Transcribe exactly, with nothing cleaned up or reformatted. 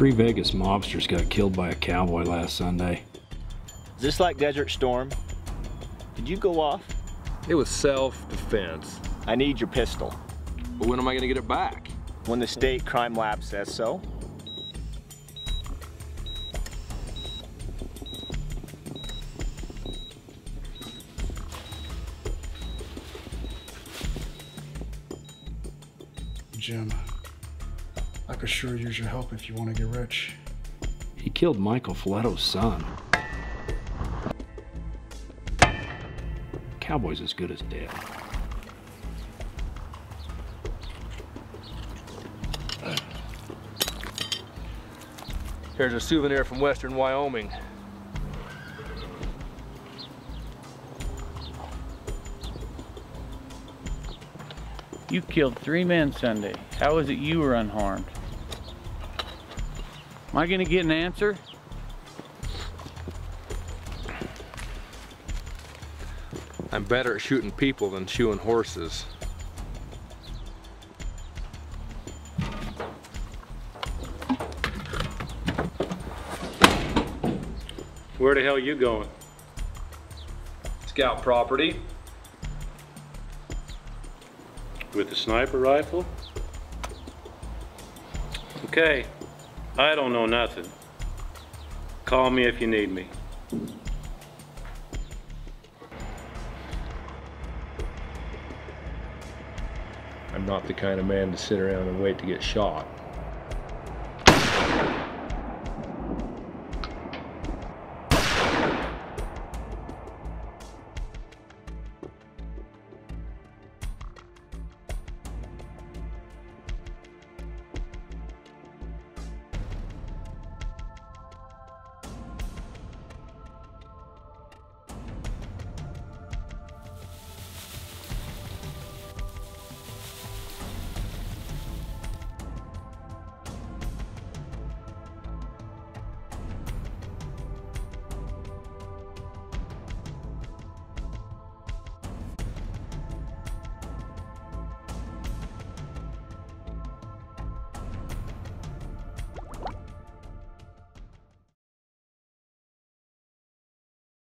Three Vegas mobsters got killed by a cowboy last Sunday. Is this like Desert Storm? Did you go off? It was self-defense. I need your pistol. But when am I gonna get it back? When the state crime lab says so. Jim, I could sure use your help if you want to get rich. He killed Michael Filetto's son. Cowboy's as good as dead. Here's a souvenir from western Wyoming. You killed three men Sunday. How is it you were unharmed? Am I gonna get an answer? I'm better at shooting people than shooting horses. Where the hell are you going? Scout property. With a sniper rifle? Okay, I don't know nothing. Call me if you need me. I'm not the kind of man to sit around and wait to get shot.